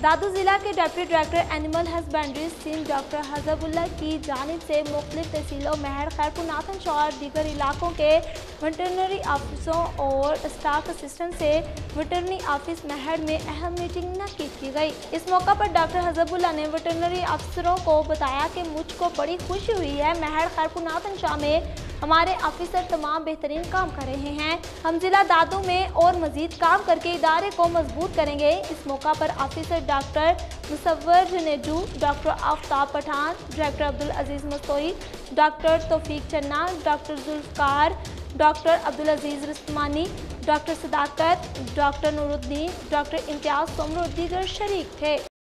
दादू ज़िला के deputy director animal husbandry Sindh doctor Hizbullah की जानिब से मुख्तलिफ तहसीलों महर खैरपुर नाथन शहर दीगर इलाकों के वेटरनरी ऑफिसों और स्टाफ असिस्टेंट से वेटरनरी ऑफिस महर में अहम मीटिंग नक़द की गई। इस मौका पर डॉक्टर हजबुल्ला ने वेटरनरी अफसरों को बताया कि मुझको बड़ी खुशी हुई है महर खैरपुर नाथन शाह में हमारे ऑफिसर तमाम बेहतरीन काम कर रहे हैं। हम ज़िला दादू में और मज़ीद काम करके इदारे को मजबूत करेंगे। इस मौका पर officer doctor Musawwar Janejo, doctor Aftab Pathan, doctor Abdul Aziz Masoi, doctor तोफीक Channa, doctor Zulfiqar, doctor Abdul Aziz Rasmani, doctor Sadaqat, doctor Nooruddin, doctor Imtiaz Samar दीगर शरीक थे।